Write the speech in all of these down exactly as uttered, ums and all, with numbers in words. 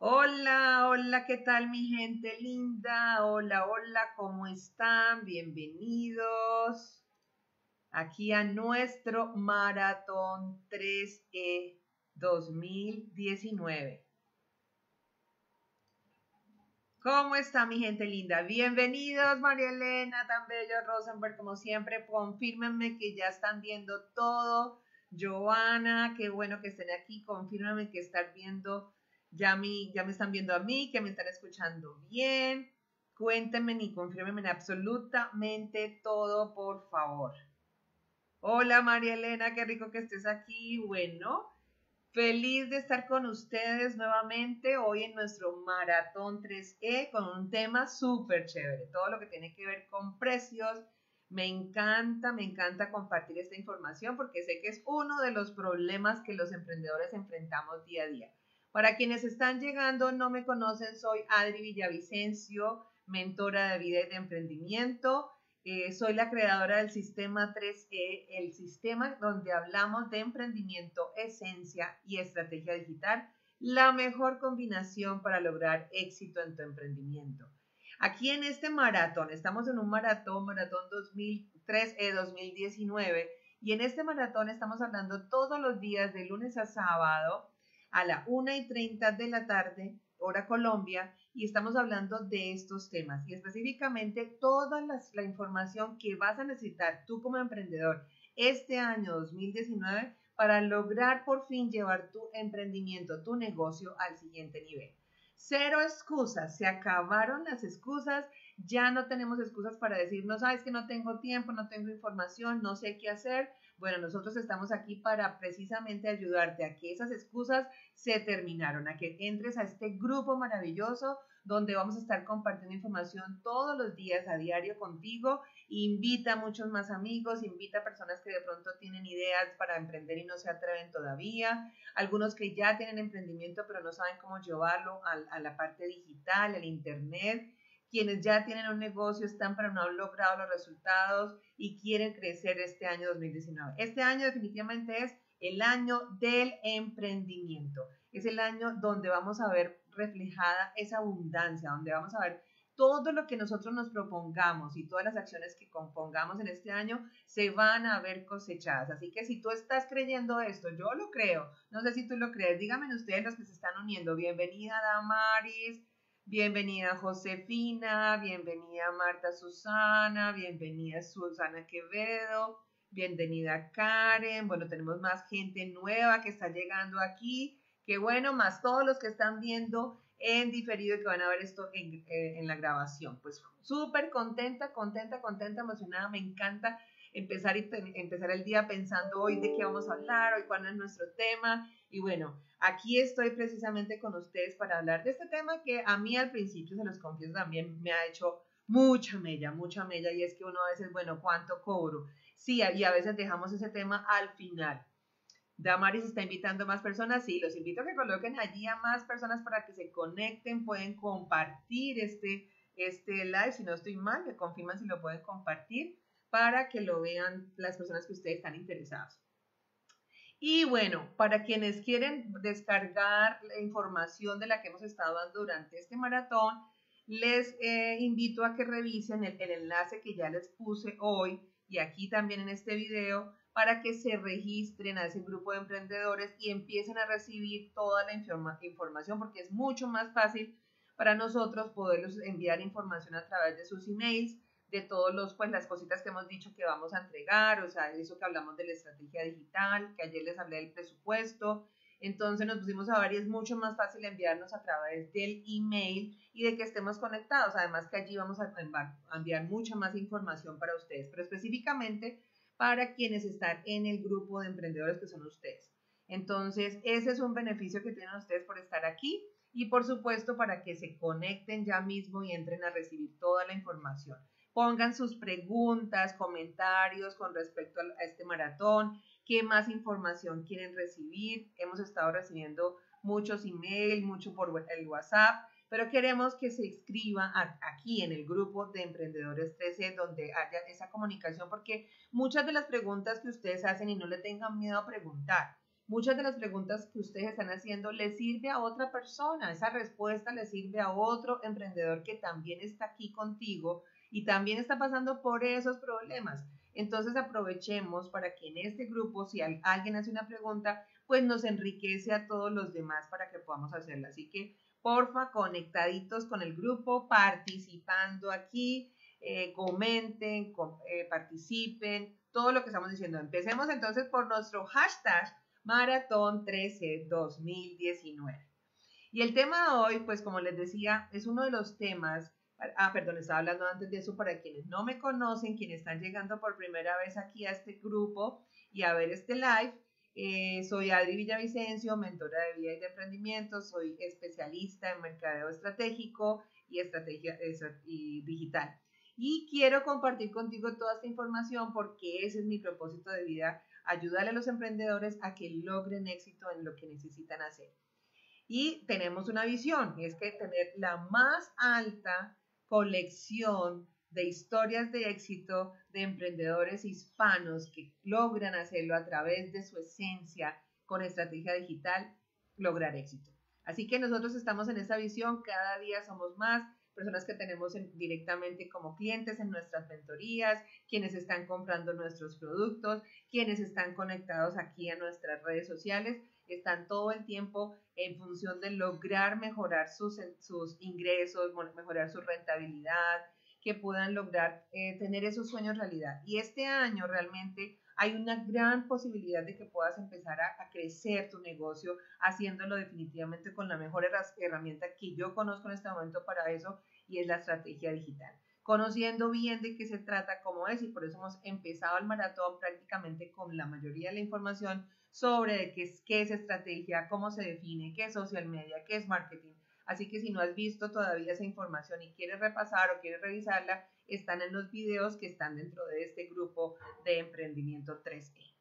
Hola, hola, ¿qué tal mi gente linda? Hola, hola, ¿cómo están? Bienvenidos aquí a nuestro Maratón tres E dos mil diecinueve. ¿Cómo está mi gente linda? Bienvenidos, María Elena, tan bello, Rosenberg, como siempre. Confírmenme que ya están viendo todo. Joana, qué bueno que estén aquí. Confírmenme que están viendo Ya me, ya me están viendo a mí, que me están escuchando bien. Cuéntenme y confírmenme absolutamente todo, por favor. Hola, María Elena, qué rico que estés aquí. Bueno, feliz de estar con ustedes nuevamente hoy en nuestro Maratón tres E con un tema súper chévere. Todo lo que tiene que ver con precios. Me encanta, me encanta compartir esta información porque sé que es uno de los problemas que los emprendedores enfrentamos día a día. Para quienes están llegando, no me conocen, soy Adri Villavicencio, mentora de vida y de emprendimiento. Eh, soy la creadora del Sistema tres E, el sistema donde hablamos de emprendimiento, esencia y estrategia digital, la mejor combinación para lograr éxito en tu emprendimiento. Aquí en este maratón, estamos en un maratón, maratón tres E dos mil diecinueve, y en este maratón estamos hablando todos los días de lunes a sábado, a la una y treinta de la tarde, hora Colombia, y estamos hablando de estos temas y específicamente toda las, la información que vas a necesitar tú como emprendedor este año dos mil diecinueve para lograr por fin llevar tu emprendimiento, tu negocio al siguiente nivel. Cero excusas, se acabaron las excusas, ya no tenemos excusas para decirnos, ah, es que no tengo tiempo, no tengo información, no sé qué hacer. Bueno, nosotros estamos aquí para precisamente ayudarte a que esas excusas se terminaron, a que entres a este grupo maravilloso donde vamos a estar compartiendo información todos los días a diario contigo. Invita a muchos más amigos, invita a personas que de pronto tienen ideas para emprender y no se atreven todavía, algunos que ya tienen emprendimiento pero no saben cómo llevarlo a, a la parte digital, al internet, quienes ya tienen un negocio, están pero no han logrado los resultados y quieren crecer este año dos mil diecinueve. Este año definitivamente es el año del emprendimiento. Es el año donde vamos a ver reflejada esa abundancia, donde vamos a ver todo lo que nosotros nos propongamos y todas las acciones que compongamos en este año se van a ver cosechadas. Así que si tú estás creyendo esto, yo lo creo, no sé si tú lo crees, díganme ustedes los que se están uniendo. Bienvenida Damaris, bienvenida Josefina, bienvenida Marta Susana, bienvenida Susana Quevedo, bienvenida Karen. Bueno, tenemos más gente nueva que está llegando aquí, que bueno, más todos los que están viendo en diferido y que van a ver esto en, en la grabación. Pues súper contenta, contenta, contenta, emocionada, me encanta empezar, y empezar el día pensando hoy de qué vamos a hablar, hoy cuál es nuestro tema. Y bueno, aquí estoy precisamente con ustedes para hablar de este tema que a mí al principio, se los confieso, también me ha hecho mucha mella, mucha mella, y es que uno a veces, bueno, ¿cuánto cobro? Sí, y a veces dejamos ese tema al final. Damaris está invitando más personas, sí, los invito a que coloquen allí a más personas para que se conecten, pueden compartir este, este live, si no estoy mal, me confirman si lo pueden compartir para que lo vean las personas que ustedes están interesadas. Y bueno, para quienes quieren descargar la información de la que hemos estado dando durante este maratón, les eh, invito a que revisen el, el enlace que ya les puse hoy y aquí también en este video para que se registren a ese grupo de emprendedores y empiecen a recibir toda la informa información porque es mucho más fácil para nosotros poderles enviar información a través de sus emails, de todos los, pues las cositas que hemos dicho que vamos a entregar, o sea, eso que hablamos de la estrategia digital, que ayer les hablé del presupuesto. Entonces nos pusimos a ver y es mucho más fácil enviarnos a través del email y de que estemos conectados. Además que allí vamos a enviar mucha más información para ustedes, pero específicamente para quienes están en el grupo de emprendedores que son ustedes. Entonces ese es un beneficio que tienen ustedes por estar aquí y por supuesto para que se conecten ya mismo y entren a recibir toda la información. Pongan sus preguntas, comentarios con respecto a este maratón, qué más información quieren recibir. Hemos estado recibiendo muchos emails, mucho por el WhatsApp. pero queremos que se inscriba a, aquí en el grupo de Emprendedores trece, donde haya esa comunicación, porque muchas de las preguntas que ustedes hacen, y no le tengan miedo a preguntar, muchas de las preguntas que ustedes están haciendo les sirve a otra persona, esa respuesta le sirve a otro emprendedor que también está aquí contigo y también está pasando por esos problemas. Entonces aprovechemos para que en este grupo, si alguien hace una pregunta, pues nos enriquece a todos los demás para que podamos hacerla. Así que, porfa, conectaditos con el grupo, participando aquí, eh, comenten, com- eh, participen, todo lo que estamos diciendo. Empecemos entonces por nuestro hashtag Maratón trece dos mil diecinueve. Y el tema de hoy, pues como les decía, es uno de los temas. Ah, perdón, estaba hablando antes de eso para quienes no me conocen, quienes están llegando por primera vez aquí a este grupo y a ver este live. Eh, soy Adri Villavicencio, mentora de vida y de emprendimiento, soy especialista en mercadeo estratégico y estrategia y digital. Y quiero compartir contigo toda esta información porque ese es mi propósito de vida, ayudarle a los emprendedores a que logren éxito en lo que necesitan hacer. Y tenemos una visión, es que tener la más alta colección de historias de éxito de emprendedores hispanos que logran hacerlo a través de su esencia con estrategia digital, lograr éxito. Así que nosotros estamos en esa visión, cada día somos más personas que tenemos en, directamente como clientes en nuestras mentorías, quienes están comprando nuestros productos, quienes están conectados aquí a nuestras redes sociales, están todo el tiempo en función de lograr mejorar sus, sus ingresos, mejorar su rentabilidad, que puedan lograr eh, tener esos sueños realidad. Y este año realmente hay una gran posibilidad de que puedas empezar a, a crecer tu negocio haciéndolo definitivamente con la mejor herramienta que yo conozco en este momento para eso, y es la estrategia digital. Conociendo bien de qué se trata, cómo es, y por eso hemos empezado el maratón prácticamente con la mayoría de la información sobre qué es, qué es estrategia, cómo se define, qué es social media, qué es marketing. Así que si no has visto todavía esa información y quieres repasar o quieres revisarla, están en los videos que están dentro de este grupo de emprendimiento tres E.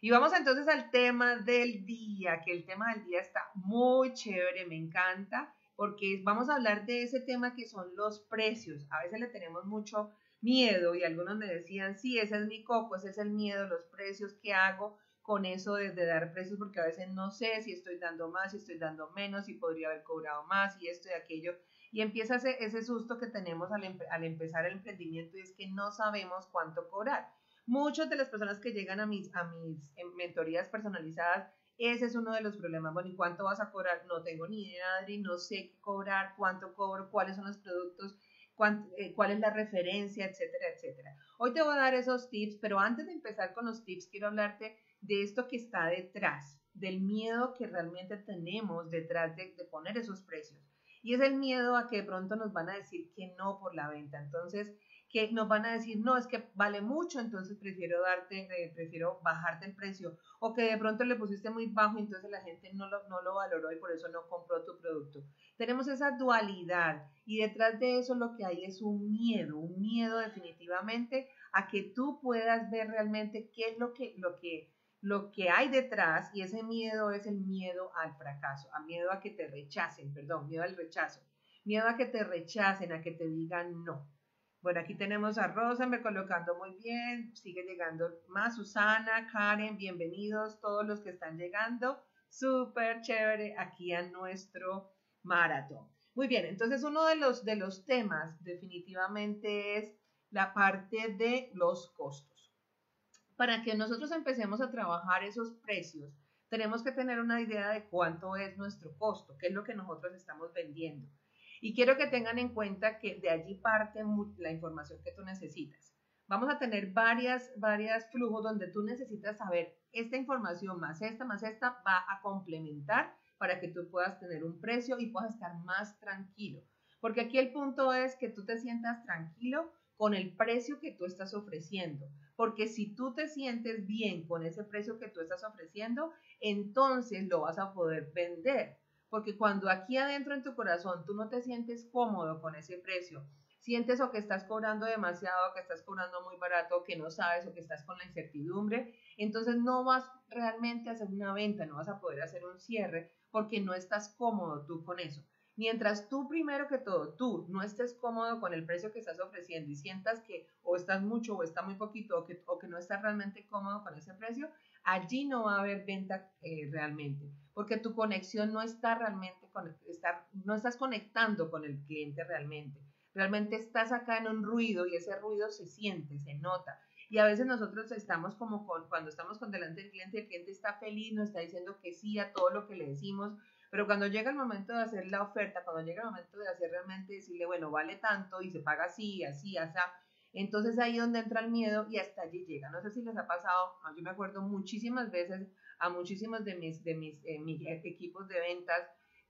Y vamos entonces al tema del día, que el tema del día está muy chévere, me encanta, porque vamos a hablar de ese tema que son los precios. A veces le tenemos mucho miedo y algunos me decían, sí, ese es mi coco, ese es el miedo, los precios, ¿qué hago con eso de, de dar precios? Porque a veces no sé si estoy dando más, si estoy dando menos, si podría haber cobrado más, y esto y aquello. Y empieza ese, ese susto que tenemos al, empe- al empezar el emprendimiento, y es que no sabemos cuánto cobrar. Muchas de las personas que llegan a mis, a mis mentorías personalizadas, ese es uno de los problemas. Bueno, ¿y cuánto vas a cobrar? No tengo ni idea, Adri, no sé qué cobrar, cuánto cobro, cuáles son los productos, Cuánto, eh, cuál es la referencia, etcétera, etcétera. Hoy te voy a dar esos tips, pero antes de empezar con los tips, quiero hablarte de esto que está detrás, del miedo que realmente tenemos detrás de, de poner esos precios. Y es el miedo a que de pronto nos van a decir que no por la venta. Entonces, que nos van a decir, no, es que vale mucho, entonces prefiero darte, eh, prefiero bajarte el precio. O que de pronto le pusiste muy bajo, entonces la gente no lo, no lo valoró y por eso no compró tu producto. Tenemos esa dualidad, y detrás de eso lo que hay es un miedo, un miedo definitivamente a que tú puedas ver realmente qué es lo que, lo que, lo que hay detrás, y ese miedo es el miedo al fracaso, a miedo a que te rechacen, perdón, miedo al rechazo, miedo a que te rechacen, a que te digan no. Bueno, aquí tenemos a Rosa, me colocando muy bien, sigue llegando más, Susana, Karen, bienvenidos todos los que están llegando, súper chévere aquí a nuestro maratón. Muy bien, entonces uno de los, de los temas definitivamente es la parte de los costos. Para que nosotros empecemos a trabajar esos precios, tenemos que tener una idea de cuánto es nuestro costo, qué es lo que nosotros estamos vendiendo. Y quiero que tengan en cuenta que de allí parte la información que tú necesitas. Vamos a tener varias, varias flujos donde tú necesitas saber esta información más esta, más esta, va a complementar para que tú puedas tener un precio y puedas estar más tranquilo. Porque aquí el punto es que tú te sientas tranquilo con el precio que tú estás ofreciendo. Porque si tú te sientes bien con ese precio que tú estás ofreciendo, entonces lo vas a poder vender. Porque cuando aquí adentro en tu corazón tú no te sientes cómodo con ese precio, sientes o que estás cobrando demasiado, o que estás cobrando muy barato, o que no sabes, o que estás con la incertidumbre, entonces no vas realmente a hacer una venta, no vas a poder hacer un cierre porque no estás cómodo tú con eso. Mientras tú, primero que todo, tú no estés cómodo con el precio que estás ofreciendo y sientas que o estás mucho o está muy poquito o que, o que no estás realmente cómodo con ese precio, allí no va a haber venta eh, realmente, porque tu conexión no está realmente, con, está, no estás conectando con el cliente realmente. Realmente estás acá en un ruido y ese ruido se siente, se nota. Y a veces nosotros estamos como con, cuando estamos con delante del cliente, el cliente está feliz, nos está diciendo que sí a todo lo que le decimos, pero cuando llega el momento de hacer la oferta, cuando llega el momento de hacer realmente, decirle, bueno, vale tanto y se paga así, así, así, entonces ahí es donde entra el miedo y hasta allí llega. No sé si les ha pasado, yo me acuerdo muchísimas veces a muchísimos de mis, de mis, eh, mis equipos de ventas,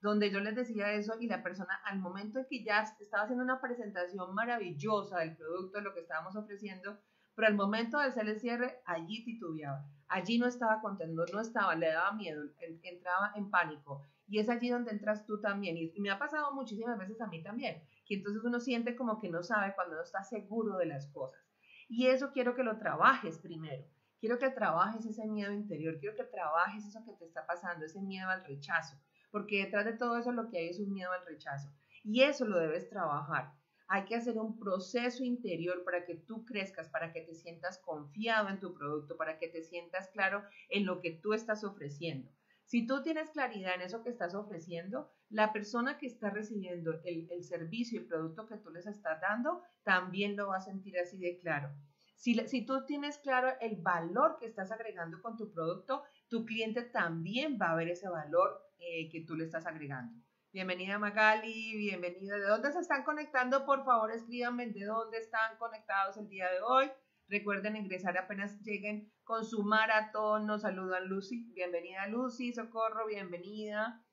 donde yo les decía eso y la persona al momento en que ya estaba haciendo una presentación maravillosa del producto, de lo que estábamos ofreciendo, pero al momento de hacer el cierre, allí titubeaba, allí no estaba contento, no estaba, le daba miedo, entraba en pánico. Y es allí donde entras tú también. Y me ha pasado muchísimas veces a mí también, que entonces uno siente como que no sabe cuando no está seguro de las cosas. Y eso quiero que lo trabajes primero. Quiero que trabajes ese miedo interior, quiero que trabajes eso que te está pasando, ese miedo al rechazo. Porque detrás de todo eso lo que hay es un miedo al rechazo. Y eso lo debes trabajar. Hay que hacer un proceso interior para que tú crezcas, para que te sientas confiado en tu producto, para que te sientas claro en lo que tú estás ofreciendo. Si tú tienes claridad en eso que estás ofreciendo, la persona que está recibiendo el, el servicio y el producto que tú les estás dando, también lo va a sentir así de claro. Si, si tú tienes claro el valor que estás agregando con tu producto, tu cliente también va a ver ese valor eh, que tú le estás agregando. Bienvenida Magali, bienvenida. ¿De dónde se están conectando? Por favor, escríbanme de dónde están conectados el día de hoy. Recuerden ingresar apenas lleguen con su maratón. Nos saludan Lucy, bienvenida Lucy, Socorro, bienvenida.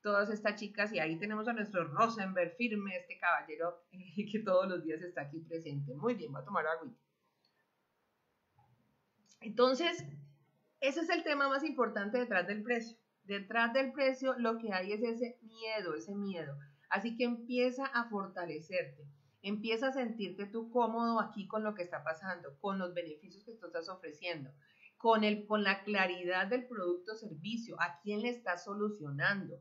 Todas estas chicas y ahí tenemos a nuestro Rosenberg firme, este caballero que todos los días está aquí presente. Muy bien, va a tomar agüita. Entonces, ese es el tema más importante detrás del precio. Detrás del precio lo que hay es ese miedo, ese miedo. Así que empieza a fortalecerte. Empieza a sentirte tú cómodo aquí con lo que está pasando, con los beneficios que tú estás ofreciendo, con, el, con la claridad del producto o servicio, a quién le estás solucionando,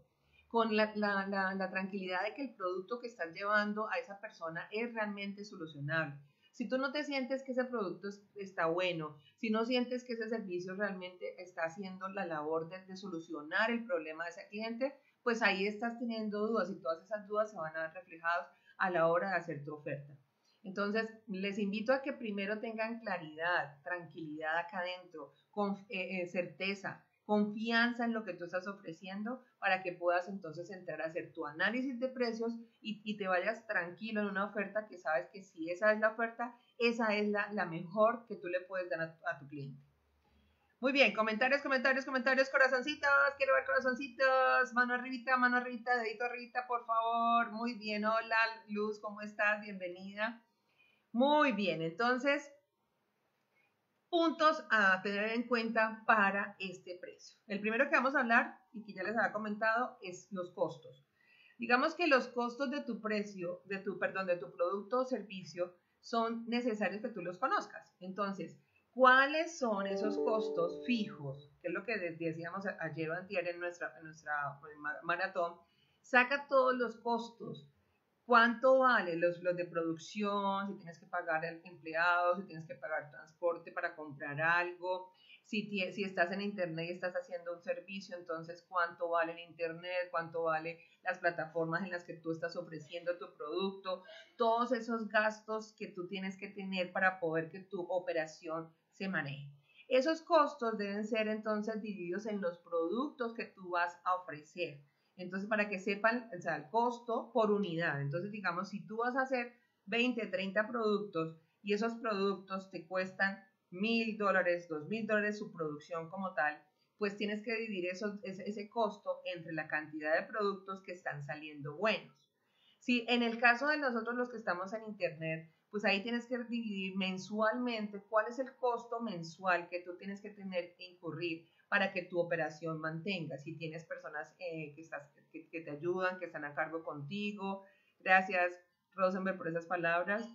con la, la, la, la tranquilidad de que el producto que estás llevando a esa persona es realmente solucionable. Si tú no te sientes que ese producto está bueno, si no sientes que ese servicio realmente está haciendo la labor de, de solucionar el problema de ese cliente, pues ahí estás teniendo dudas y todas esas dudas se van a ver reflejadas a la hora de hacer tu oferta. Entonces, les invito a que primero tengan claridad, tranquilidad acá adentro, con, eh, certeza, confianza en lo que tú estás ofreciendo para que puedas entonces entrar a hacer tu análisis de precios y, y te vayas tranquilo en una oferta que sabes que si esa es la oferta, esa es la, la mejor que tú le puedes dar a, a tu cliente. Muy bien, comentarios, comentarios, comentarios, corazoncitos, quiero ver corazoncitos, mano arribita, mano arribita, dedito arribita, por favor. Muy bien, hola Luz, ¿cómo estás? Bienvenida. Muy bien, entonces, puntos a tener en cuenta para este precio. El primero que vamos a hablar, y que ya les había comentado, es los costos. Digamos que los costos de tu precio, de tu, perdón, de tu producto o servicio, son necesarios que tú los conozcas. Entonces, ¿cuáles son esos costos fijos? Que es lo que decíamos ayer o antier en nuestra, en nuestra maratón. Saca todos los costos. ¿Cuánto vale? Los, los de producción, si tienes que pagar al empleado, si tienes que pagar transporte para comprar algo. Si, si estás en internet y estás haciendo un servicio, entonces ¿cuánto vale el internet? ¿Cuánto vale las plataformas en las que tú estás ofreciendo tu producto? Todos esos gastos que tú tienes que tener para poder que tu operación se maneje. Esos costos deben ser entonces divididos en los productos que tú vas a ofrecer. Entonces, para que sepan, o sea, el costo por unidad. Entonces, digamos, si tú vas a hacer veinte, treinta productos y esos productos te cuestan mil dólares, dos mil dólares su producción como tal, pues tienes que dividir esos, ese, ese costo entre la cantidad de productos que están saliendo buenos. Si en el caso de nosotros los que estamos en internet, pues ahí tienes que dividir mensualmente cuál es el costo mensual que tú tienes que tener que incurrir para que tu operación mantenga. Si tienes personas eh, que, estás, que, que te ayudan, que están a cargo contigo. Gracias, Rosenberg, por esas palabras.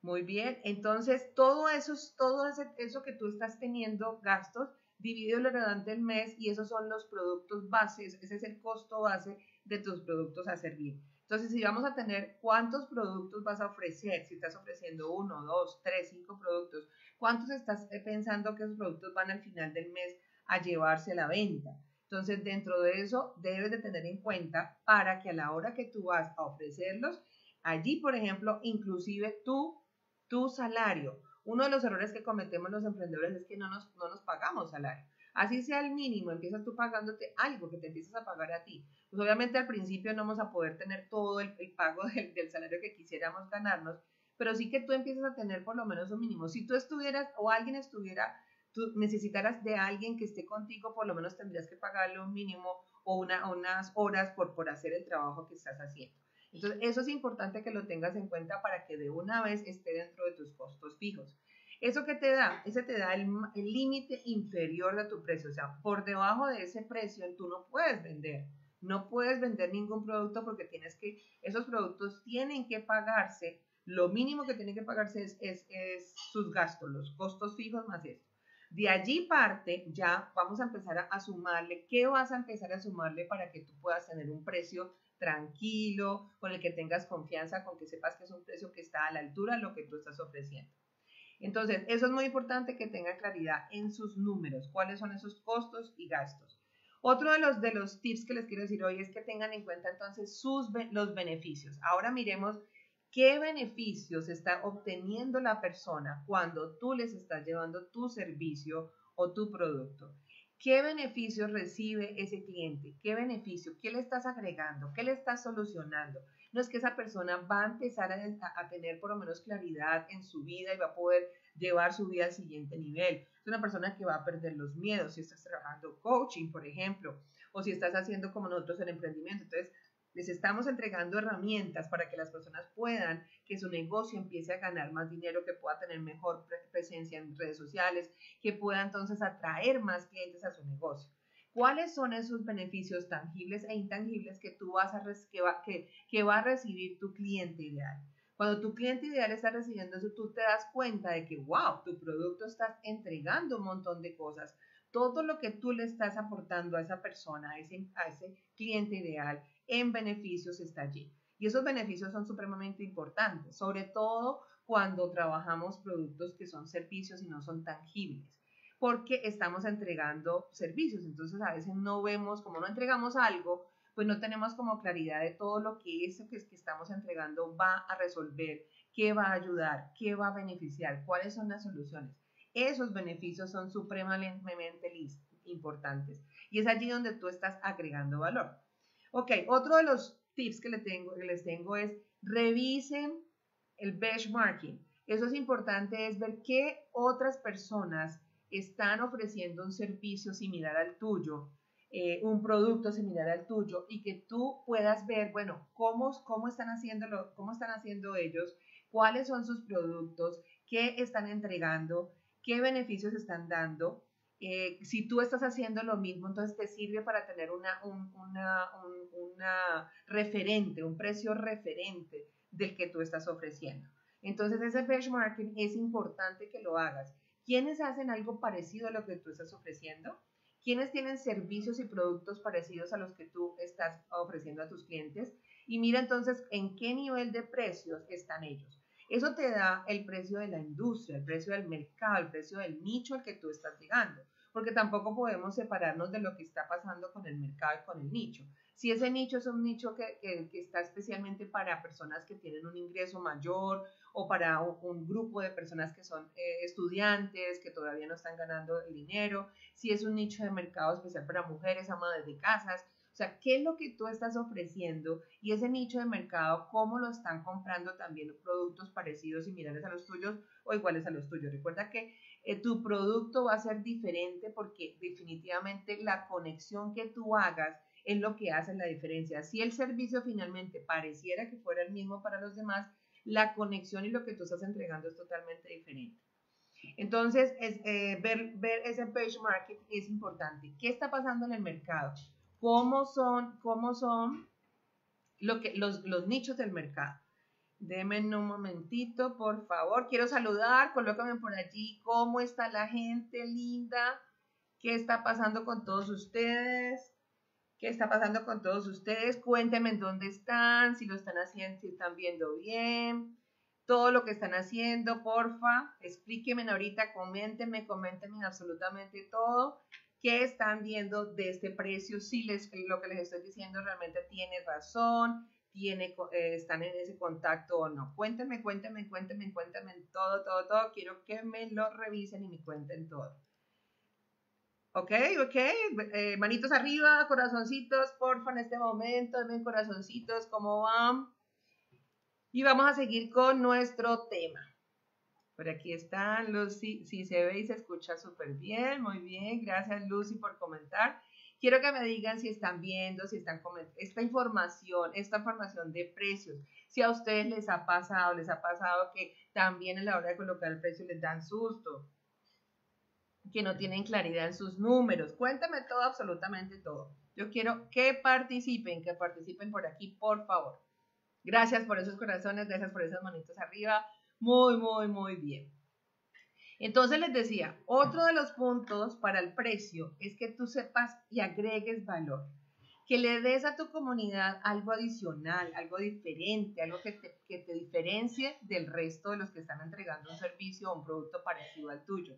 Muy bien, entonces todo eso, todo eso que tú estás teniendo gastos, divídelo durante el mes y esos son los productos bases, ese es el costo base de tus productos a servir. Entonces, si vamos a tener cuántos productos vas a ofrecer, si estás ofreciendo uno, dos, tres, cinco productos, cuántos estás pensando que esos productos van al final del mes a llevarse a la venta. Entonces, dentro de eso debes de tener en cuenta para que a la hora que tú vas a ofrecerlos, allí, por ejemplo, inclusive tú, tu salario. Uno de los errores que cometemos los emprendedores es que no nos, no nos pagamos salario. Así sea el mínimo, empiezas tú pagándote algo que te empiezas a pagar a ti. Pues obviamente al principio no vamos a poder tener todo el, el pago del, del salario que quisiéramos ganarnos, pero sí que tú empiezas a tener por lo menos un mínimo. Si tú estuvieras o alguien estuviera, tú necesitaras de alguien que esté contigo, por lo menos tendrías que pagarle un mínimo o una, unas horas por, por hacer el trabajo que estás haciendo. Entonces eso es importante que lo tengas en cuenta para que de una vez esté dentro de tus costos fijos. ¿Eso qué te da? Ese te da el límite inferior de tu precio. O sea, por debajo de ese precio tú no puedes vender. No puedes vender ningún producto porque tienes que, esos productos tienen que pagarse. Lo mínimo que tienen que pagarse es, es, es sus gastos, los costos fijos más esto. De allí parte ya vamos a empezar a, a sumarle. ¿Qué vas a empezar a sumarle para que tú puedas tener un precio tranquilo, con el que tengas confianza, con que sepas que es un precio que está a la altura de lo que tú estás ofreciendo? Entonces, eso es muy importante que tenga claridad en sus números, cuáles son esos costos y gastos. Otro de los, de los tips que les quiero decir hoy es que tengan en cuenta entonces sus, los beneficios. Ahora miremos qué beneficios está obteniendo la persona cuando tú les estás llevando tu servicio o tu producto. ¿Qué beneficios recibe ese cliente? ¿Qué beneficio? ¿Qué le estás agregando? ¿Qué le estás solucionando? No es que esa persona va a empezar a, a tener por lo menos claridad en su vida y va a poder llevar su vida al siguiente nivel. Es una persona que va a perder los miedos si estás trabajando coaching, por ejemplo, o si estás haciendo como nosotros el emprendimiento. Entonces, les estamos entregando herramientas para que las personas puedan, que su negocio empiece a ganar más dinero, que pueda tener mejor presencia en redes sociales, que pueda entonces atraer más clientes a su negocio. ¿Cuáles son esos beneficios tangibles e intangibles que tú vas a, que va, que, que va a recibir tu cliente ideal? Cuando tu cliente ideal está recibiendo eso, tú te das cuenta de que, wow, tu producto está entregando un montón de cosas. Todo lo que tú le estás aportando a esa persona, a ese, a ese cliente ideal, en beneficios está allí. Y esos beneficios son supremamente importantes, sobre todo cuando trabajamos productos que son servicios y no son tangibles, porque estamos entregando servicios. Entonces a veces no vemos, como no entregamos algo, pues no tenemos como claridad de todo lo que eso que, es que estamos entregando va a resolver, qué va a ayudar, qué va a beneficiar, cuáles son las soluciones. Esos beneficios son supremamente importantes y es allí donde tú estás agregando valor. Ok, otro de los tips que les tengo, que les tengo es revisen el benchmarking. Eso es importante, es ver qué otras personas están ofreciendo un servicio similar al tuyo, eh, un producto similar al tuyo, y que tú puedas ver, bueno, cómo, cómo, están haciéndolo, cómo están haciendo ellos, cuáles son sus productos, qué están entregando, qué beneficios están dando. Eh, si tú estás haciendo lo mismo, entonces te sirve para tener una, un, una, un, una referente, un precio referente del que tú estás ofreciendo. Entonces ese benchmarking es importante que lo hagas. ¿Quiénes hacen algo parecido a lo que tú estás ofreciendo? ¿Quiénes tienen servicios y productos parecidos a los que tú estás ofreciendo a tus clientes? Y mira entonces en qué nivel de precios están ellos. Eso te da el precio de la industria, el precio del mercado, el precio del nicho al que tú estás llegando, porque tampoco podemos separarnos de lo que está pasando con el mercado y con el nicho. Si ese nicho es un nicho que, que, que está especialmente para personas que tienen un ingreso mayor o para un grupo de personas que son eh, estudiantes, que todavía no están ganando el dinero, si es un nicho de mercado especial para mujeres, amas de casas, o sea, ¿qué es lo que tú estás ofreciendo? Y ese nicho de mercado, ¿cómo lo están comprando también productos parecidos, similares a los tuyos o iguales a los tuyos? Recuerda que eh, tu producto va a ser diferente porque definitivamente la conexión que tú hagas es lo que hace la diferencia. Si el servicio finalmente pareciera que fuera el mismo para los demás, la conexión y lo que tú estás entregando es totalmente diferente. Entonces, es, eh, ver, ver ese benchmarking es importante. ¿Qué está pasando en el mercado? ¿Cómo son, cómo son lo que, los, los nichos del mercado? Denme un momentito, por favor. Quiero saludar, colócame por allí. ¿Cómo está la gente linda? ¿Qué está pasando con todos ustedes? qué está pasando con todos ustedes. Cuéntenme en dónde están, si lo están haciendo, si están viendo bien, todo lo que están haciendo, porfa, explíquenme ahorita, coméntenme, coméntenme absolutamente todo. ¿Qué están viendo de este precio? Si les, lo que les estoy diciendo realmente tiene razón, tiene, eh, están en ese contacto o no. Cuéntenme, cuéntenme, cuéntenme, cuéntenme todo, todo, todo. Quiero que me lo revisen y me cuenten todo. ¿Ok? ¿Ok? Eh, manitos arriba, corazoncitos, porfa, en este momento. Denme corazoncitos, ¿cómo van? Y vamos a seguir con nuestro tema. Por aquí están, Lucy, si se ve y se escucha súper bien, muy bien, gracias Lucy por comentar. Quiero que me digan si están viendo, si están comentando, esta información, esta información de precios, si a ustedes les ha pasado, les ha pasado que también a la hora de colocar el precio les dan susto, que no tienen claridad en sus números. Cuéntame todo, absolutamente todo. Yo quiero que participen, que participen por aquí, por favor. Gracias por esos corazones, gracias por esas manitos arriba. Muy, muy, muy bien. Entonces les decía, otro de los puntos para el precio es que tú sepas y agregues valor, que le des a tu comunidad algo adicional, algo diferente, algo que te, que te diferencie del resto de los que están entregando un servicio o un producto parecido al tuyo.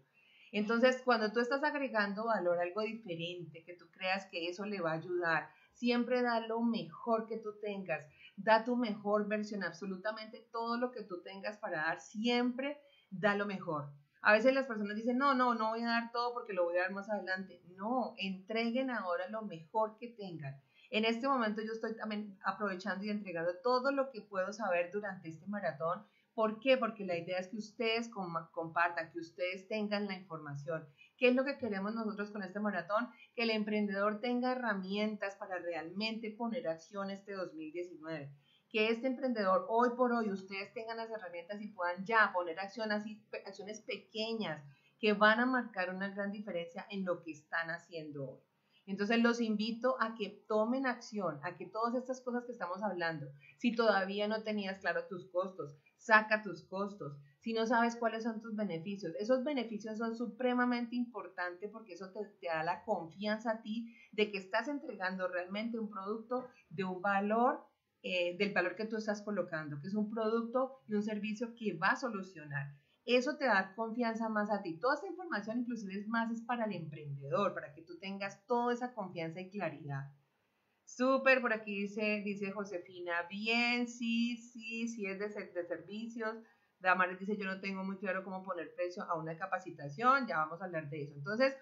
Entonces, cuando tú estás agregando valor, algo diferente, que tú creas que eso le va a ayudar, siempre da lo mejor que tú tengas, da tu mejor versión, absolutamente todo lo que tú tengas para dar, siempre da lo mejor. A veces las personas dicen, no, no, no voy a dar todo porque lo voy a dar más adelante. No, entreguen ahora lo mejor que tengan. En este momento yo estoy también aprovechando y entregando todo lo que puedo saber durante este maratón. ¿Por qué? Porque la idea es que ustedes compartan, que ustedes tengan la información. ¿Qué es lo que queremos nosotros con este maratón? Que el emprendedor tenga herramientas para realmente poner acción este dos mil diecinueve. Que este emprendedor, hoy por hoy, ustedes tengan las herramientas y puedan ya poner acción, así, acciones pequeñas que van a marcar una gran diferencia en lo que están haciendo hoy. Entonces los invito a que tomen acción, a que todas estas cosas que estamos hablando, si todavía no tenías claro tus costos, saca tus costos. Si no sabes cuáles son tus beneficios, esos beneficios son supremamente importantes porque eso te, te da la confianza a ti de que estás entregando realmente un producto de un valor, eh, del valor que tú estás colocando, que es un producto y un servicio que va a solucionar. Eso te da confianza más a ti. Toda esta información inclusive es más es para el emprendedor, para que tú tengas toda esa confianza y claridad. Súper, por aquí dice, dice Josefina, bien, sí, sí, sí es de, de servicios. Damaris dice, yo no tengo muy claro cómo poner precio a una capacitación, ya vamos a hablar de eso. Entonces,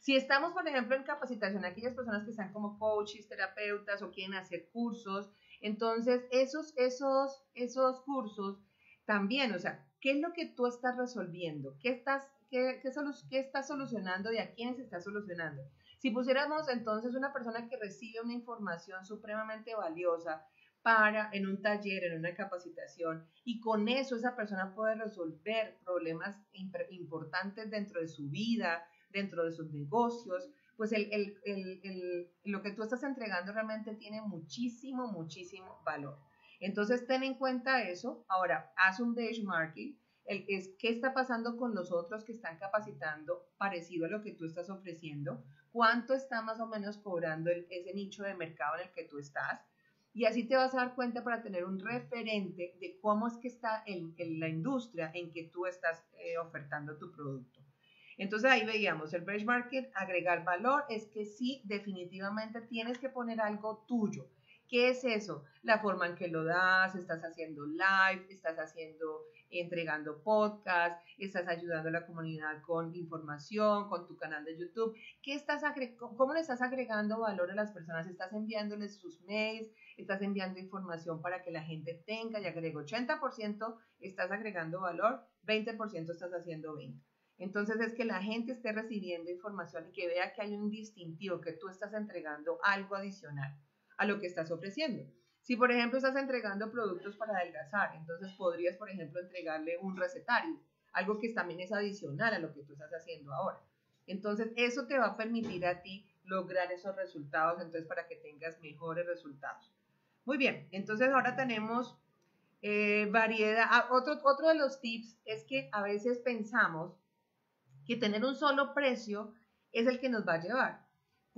si estamos, por ejemplo, en capacitación, aquellas personas que están como coaches, terapeutas o quieren hacer cursos, entonces esos, esos, esos cursos también, o sea, ¿qué es lo que tú estás resolviendo? ¿Qué estás, qué, qué solu- qué estás solucionando y a quién se está solucionando? Si pusiéramos entonces una persona que recibe una información supremamente valiosa, para en un taller, en una capacitación, y con eso esa persona puede resolver problemas importantes dentro de su vida, dentro de sus negocios, pues el, el, el, el, lo que tú estás entregando realmente tiene muchísimo, muchísimo valor. Entonces ten en cuenta eso. Ahora, haz un benchmarking, el, es, qué está pasando con los otros que están capacitando parecido a lo que tú estás ofreciendo, cuánto está más o menos cobrando el, ese nicho de mercado en el que tú estás. Y así te vas a dar cuenta para tener un referente de cómo es que está el, el, la industria en que tú estás eh, ofertando tu producto. Entonces ahí veíamos el benchmarking, agregar valor, es que sí, definitivamente tienes que poner algo tuyo. ¿Qué es eso? La forma en que lo das, estás haciendo live, estás haciendo, entregando podcast, estás ayudando a la comunidad con información, con tu canal de YouTube. ¿Qué estás agre- ¿Cómo le estás agregando valor a las personas? ¿Estás enviándoles sus mails? Estás enviando información para que la gente tenga y agrego ochenta por ciento estás agregando valor, veinte por ciento estás haciendo venta. Entonces es que la gente esté recibiendo información y que vea que hay un distintivo, que tú estás entregando algo adicional a lo que estás ofreciendo. Si por ejemplo estás entregando productos para adelgazar, entonces podrías por ejemplo entregarle un recetario, algo que también es adicional a lo que tú estás haciendo ahora. Entonces eso te va a permitir a ti lograr esos resultados, entonces para que tengas mejores resultados. Muy bien, entonces ahora tenemos eh, variedad. Ah, otro, otro de los tips es que a veces pensamos que tener un solo precio es el que nos va a llevar.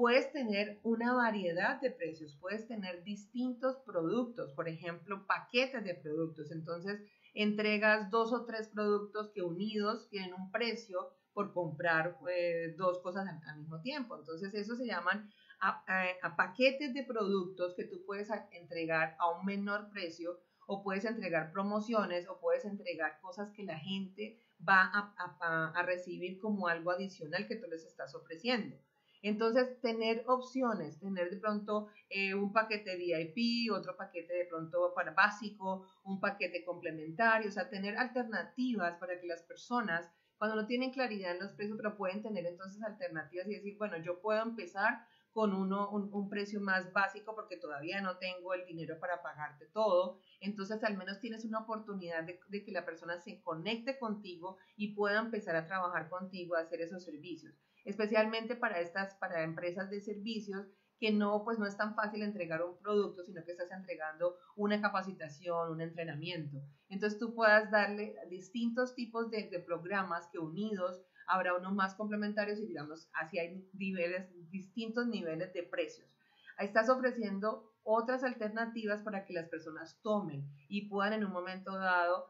puedes tener una variedad de precios, puedes tener distintos productos, por ejemplo, paquetes de productos. Entonces, entregas dos o tres productos que unidos tienen un precio por comprar eh, dos cosas al, al mismo tiempo. Entonces, eso se llaman a, a, a paquetes de productos que tú puedes a, entregar a un menor precio, o puedes entregar promociones, o puedes entregar cosas que la gente va a, a, a recibir como algo adicional que tú les estás ofreciendo. Entonces, tener opciones, tener de pronto eh, un paquete V I P, otro paquete de pronto para básico, un paquete complementario, o sea, tener alternativas para que las personas, cuando no tienen claridad en los precios, pero pueden tener entonces alternativas y decir, bueno, yo puedo empezar con uno, un, un precio más básico porque todavía no tengo el dinero para pagarte todo. Entonces, al menos tienes una oportunidad de, de que la persona se conecte contigo y pueda empezar a trabajar contigo, a hacer esos servicios. Especialmente para estas, para empresas de servicios, que no, pues no es tan fácil entregar un producto, sino que estás entregando una capacitación, un entrenamiento. Entonces, tú puedas darle distintos tipos de, de programas que unidos, habrá unos más complementarios y, digamos, así hay niveles, distintos niveles de precios. Estás ofreciendo otras alternativas para que las personas tomen y puedan en un momento dado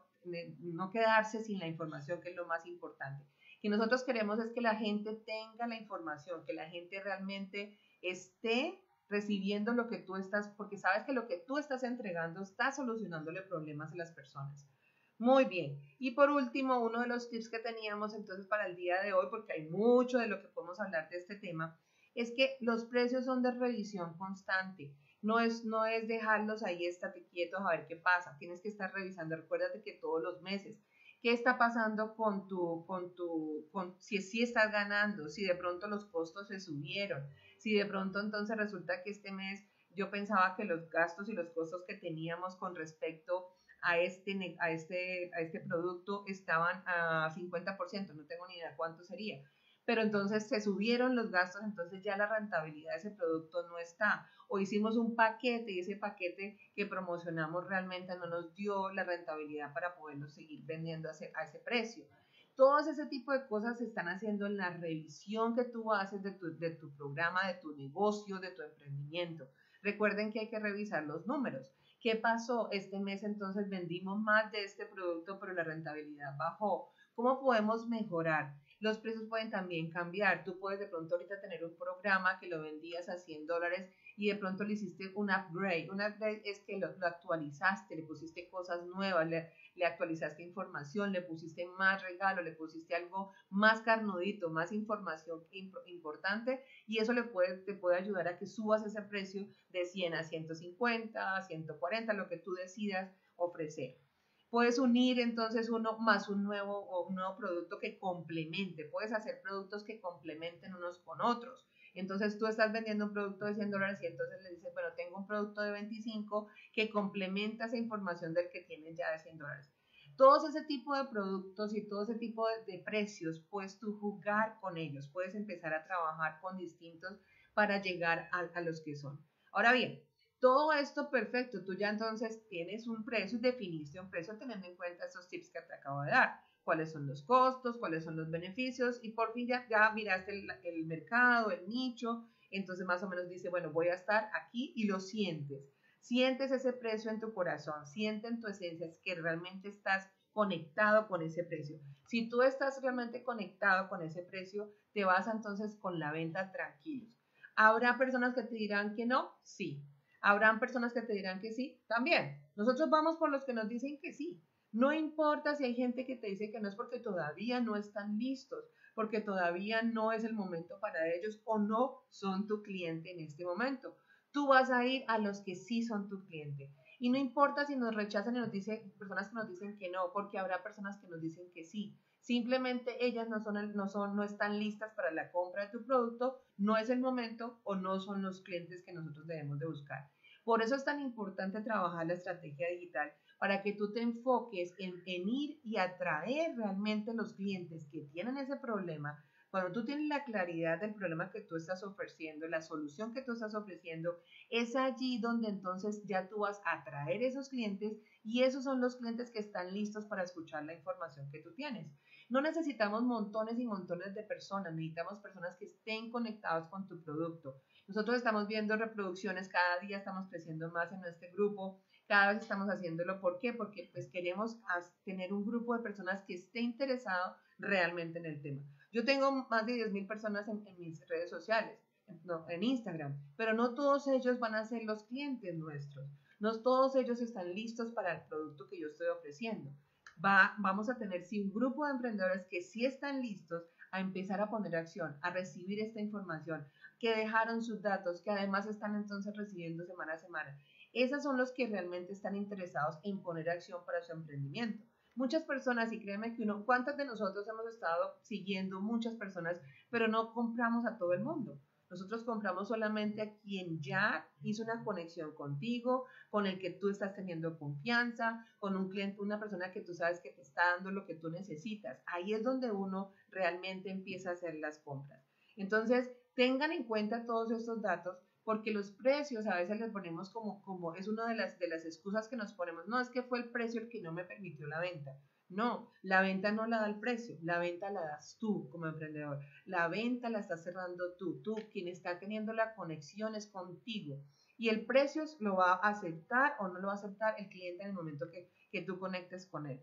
no quedarse sin la información, que es lo más importante. Que nosotros queremos es que la gente tenga la información, que la gente realmente esté recibiendo lo que tú estás, porque sabes que lo que tú estás entregando está solucionándole problemas a las personas. Muy bien. Y por último, uno de los tips que teníamos entonces para el día de hoy, porque hay mucho de lo que podemos hablar de este tema, es que los precios son de revisión constante. No es, no es dejarlos ahí, estate quietos a ver qué pasa. Tienes que estar revisando. Recuérdate que todos los meses, ¿qué está pasando con tu, con tu, con, si, si estás ganando, si de pronto los costos se subieron, si de pronto entonces resulta que este mes yo pensaba que los gastos y los costos que teníamos con respecto a este, a este, a este producto estaban a cincuenta por ciento, no tengo ni idea cuánto sería, pero entonces se subieron los gastos, entonces ya la rentabilidad de ese producto no está, o hicimos un paquete y ese paquete que promocionamos realmente no nos dio la rentabilidad para poderlo seguir vendiendo a ese, a ese precio. Todos ese tipo de cosas se están haciendo en la revisión que tú haces de tu, de tu programa, de tu negocio, de tu emprendimiento. Recuerden que hay que revisar los números. ¿Qué pasó? Este mes entonces vendimos más de este producto, pero la rentabilidad bajó. ¿Cómo podemos mejorar? Los precios pueden también cambiar. Tú puedes de pronto ahorita tener un programa que lo vendías a cien dólares y de pronto le hiciste un upgrade. Un upgrade es que lo, lo actualizaste, le pusiste cosas nuevas, le, le actualizaste información, le pusiste más regalo, le pusiste algo más carnudito, más información imp importante y eso le puede, te puede ayudar a que subas ese precio de cien a ciento cincuenta, a ciento cuarenta, lo que tú decidas ofrecer. Puedes unir entonces uno más un nuevo, o un nuevo producto que complemente. Puedes hacer productos que complementen unos con otros. Entonces, tú estás vendiendo un producto de cien dólares y entonces le dices, bueno, tengo un producto de veinticinco que complementa esa información del que tienes ya de cien dólares. Todos ese tipo de productos y todo ese tipo de, de precios, puedes tú jugar con ellos. Puedes empezar a trabajar con distintos para llegar a, a los que son. Ahora bien, todo esto perfecto, tú ya entonces tienes un precio, definiste un precio teniendo en cuenta esos tips que te acabo de dar. Cuáles son los costos, cuáles son los beneficios y por fin ya, ya miraste el, el mercado, el nicho. Entonces más o menos dice, bueno, voy a estar aquí y lo sientes. Sientes ese precio en tu corazón, sientes en tu esencia que realmente estás conectado con ese precio. Si tú estás realmente conectado con ese precio, te vas entonces con la venta tranquilos. ¿Habrá personas que te dirán que no? Sí. Habrán personas que te dirán que sí, también. Nosotros vamos por los que nos dicen que sí. No importa si hay gente que te dice que no, es porque todavía no están listos, porque todavía no es el momento para ellos o no son tu cliente en este momento. Tú vas a ir a los que sí son tu cliente. Y no importa si nos rechazan y nos dicen personas que nos dicen que no, porque habrá personas que nos dicen que sí. Simplemente ellas no son, no son, no están listas para la compra de tu producto, no es el momento o no son los clientes que nosotros debemos de buscar. Por eso es tan importante trabajar la estrategia digital para que tú te enfoques en, en ir y atraer realmente los clientes que tienen ese problema, Cuando tú tienes la claridad del problema que tú estás ofreciendo, la solución que tú estás ofreciendo, es allí donde entonces ya tú vas a atraer esos clientes y esos son los clientes que están listos para escuchar la información que tú tienes. No necesitamos montones y montones de personas, necesitamos personas que estén conectadas con tu producto. Nosotros estamos viendo reproducciones cada día, estamos creciendo más en nuestro grupo. Cada vez estamos haciéndolo. ¿Por qué? Porque pues queremos tener un grupo de personas que esté interesado realmente en el tema. Yo tengo más de diez mil personas en, en mis redes sociales, no, en Instagram, pero no todos ellos van a ser los clientes nuestros. No todos ellos están listos para el producto que yo estoy ofreciendo. Va, vamos a tener sí un grupo de emprendedores que sí están listos a empezar a poner acción, a recibir esta información, que dejaron sus datos, que además están entonces recibiendo semana a semana. Esos son los que realmente están interesados en poner acción para su emprendimiento. Muchas personas, y créanme que uno, ¿cuántas de nosotros hemos estado siguiendo muchas personas, pero no compramos a todo el mundo? Nosotros compramos solamente a quien ya hizo una conexión contigo, con el que tú estás teniendo confianza, con un cliente, una persona que tú sabes que te está dando lo que tú necesitas. Ahí es donde uno realmente empieza a hacer las compras. Entonces, tengan en cuenta todos estos datos, porque los precios a veces les ponemos como, como es una de las, de las excusas que nos ponemos. No, es que fue el precio el que no me permitió la venta. No, la venta no la da el precio, la venta la das tú como emprendedor. La venta la estás cerrando tú, tú quien está teniendo la conexión es contigo. Y el precio lo va a aceptar o no lo va a aceptar el cliente en el momento que, que tú conectes con él.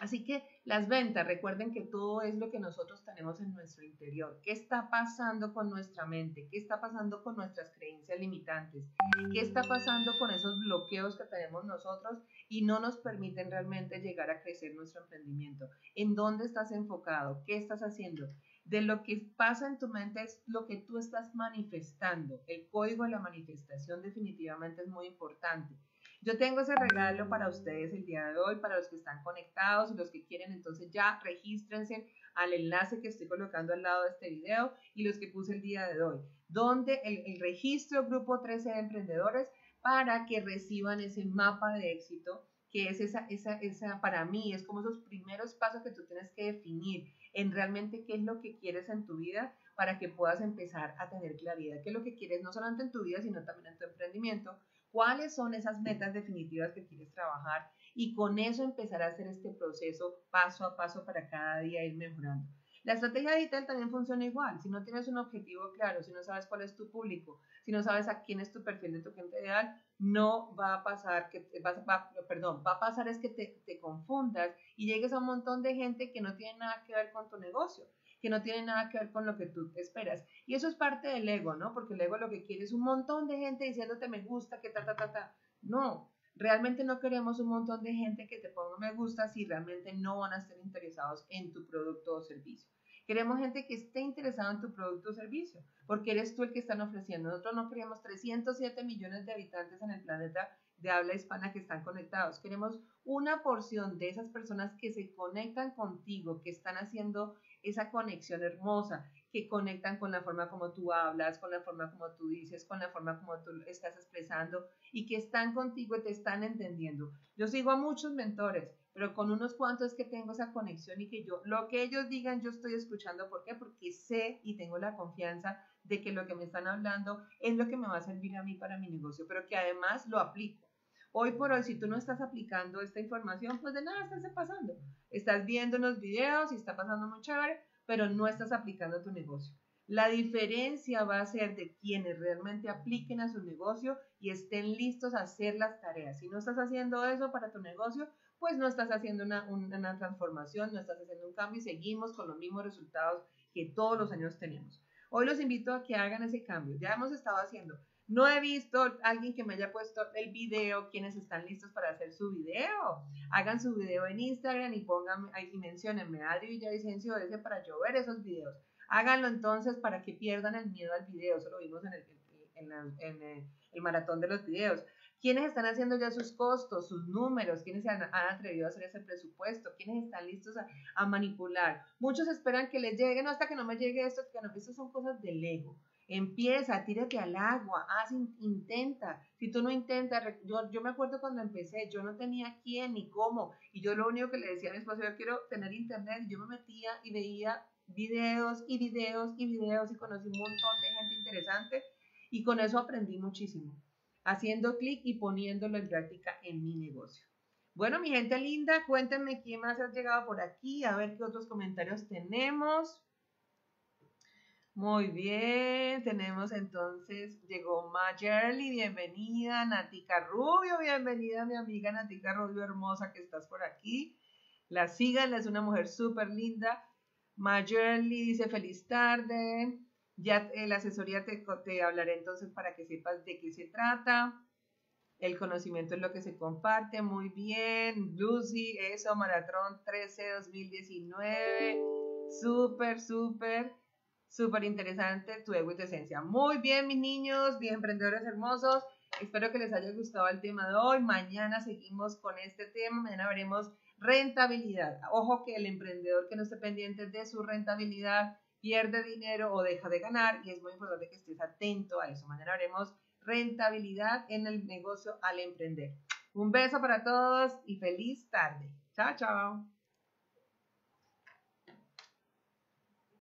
Así que las ventas, recuerden que todo es lo que nosotros tenemos en nuestro interior. ¿Qué está pasando con nuestra mente? ¿Qué está pasando con nuestras creencias limitantes? ¿Qué está pasando con esos bloqueos que tenemos nosotros y no nos permiten realmente llegar a crecer nuestro emprendimiento? ¿En dónde estás enfocado? ¿Qué estás haciendo? De lo que pasa en tu mente es lo que tú estás manifestando. El código de la manifestación definitivamente es muy importante. Yo tengo ese regalo para ustedes el día de hoy, para los que están conectados y los que quieren, entonces ya regístrense al enlace que estoy colocando al lado de este video y los que puse el día de hoy, donde el, el registro Grupo trece de Emprendedores para que reciban ese mapa de éxito, que es esa, esa, esa, para mí, es como esos primeros pasos que tú tienes que definir en realmente qué es lo que quieres en tu vida para que puedas empezar a tener claridad, qué es lo que quieres no solamente en tu vida, sino también en tu emprendimiento, cuáles son esas metas definitivas que quieres trabajar y con eso empezar a hacer este proceso paso a paso para cada día ir mejorando. La estrategia digital también funciona igual. Si no tienes un objetivo claro, si no sabes cuál es tu público, si no sabes a quién es tu perfil de tu cliente ideal, no va a pasar que te, va, va, perdón, va a pasar es que te, te confundas y llegues a un montón de gente que no tiene nada que ver con tu negocio, que no tiene nada que ver con lo que tú esperas. Y eso es parte del ego, ¿no? Porque el ego lo que quiere es un montón de gente diciéndote me gusta, que ta, ta, ta, ta. No. Realmente no queremos un montón de gente que te ponga me gusta si realmente no van a estar interesados en tu producto o servicio. Queremos gente que esté interesada en tu producto o servicio, porque eres tú el que están ofreciendo. Nosotros no queremos trescientos siete millones de habitantes en el planeta de habla hispana que están conectados. Queremos una porción de esas personas que se conectan contigo, que están haciendo esa conexión hermosa, que conectan con la forma como tú hablas, con la forma como tú dices, con la forma como tú estás expresando y que están contigo y te están entendiendo. Yo sigo a muchos mentores, pero con unos cuantos que tengo esa conexión y que yo, lo que ellos digan, yo estoy escuchando. ¿Por qué? Porque sé y tengo la confianza de que lo que me están hablando es lo que me va a servir a mí para mi negocio, pero que además lo aplico. Hoy por hoy, si tú no estás aplicando esta información, pues de nada estás pasando. Estás viendo unos videos y está pasando muy chévere, pero no estás aplicando tu negocio. La diferencia va a ser de quienes realmente apliquen a su negocio y estén listos a hacer las tareas. Si no estás haciendo eso para tu negocio, pues no estás haciendo una, una transformación, no estás haciendo un cambio y seguimos con los mismos resultados que todos los años tenemos. Hoy los invito a que hagan ese cambio. Ya hemos estado haciendo. No he visto a alguien que me haya puesto el video, quienes están listos para hacer su video. Hagan su video en Instagram y pónganme ahí y menciónenme a Adri Villavicencio ese para yo ver esos videos. Háganlo entonces para que pierdan el miedo al video. Eso lo vimos en el, en la, en el, el maratón de los videos. ¿Quiénes están haciendo ya sus costos, sus números? ¿Quiénes se han, han atrevido a hacer ese presupuesto? ¿Quiénes están listos a, a manipular? Muchos esperan que les llegue, no, hasta que no me llegue esto, que no, esto son cosas del ego. Empieza, tírate al agua, haz, intenta. Si tú no intentas, yo, yo me acuerdo cuando empecé, yo no tenía quién ni cómo. Y yo lo único que le decía a mi esposo, yo quiero tener internet. Y yo me metía y veía videos y videos y videos y conocí un montón de gente interesante y con eso aprendí muchísimo, haciendo clic y poniéndolo en práctica en mi negocio. Bueno, mi gente linda, cuéntenme quién más ha llegado por aquí, a ver qué otros comentarios tenemos. Muy bien, tenemos entonces, llegó Mayerly, bienvenida, Natica Rubio, bienvenida mi amiga Natica Rubio, hermosa que estás por aquí. La síganla, es una mujer súper linda. Mayerly dice, feliz tarde, ya la asesoría te, te hablaré entonces para que sepas de qué se trata. El conocimiento es lo que se comparte, muy bien. Lucy, eso, Maratón trece dos mil diecinueve, súper, súper. Súper interesante, tu ego y tu esencia. Muy bien, mis niños, mis emprendedores hermosos. Espero que les haya gustado el tema de hoy. Mañana seguimos con este tema. Mañana veremos rentabilidad. Ojo que el emprendedor que no esté pendiente de su rentabilidad pierde dinero o deja de ganar. Y es muy importante que estés atento a eso. Mañana veremos rentabilidad en el negocio al emprender. Un beso para todos y feliz tarde. Chao, chao.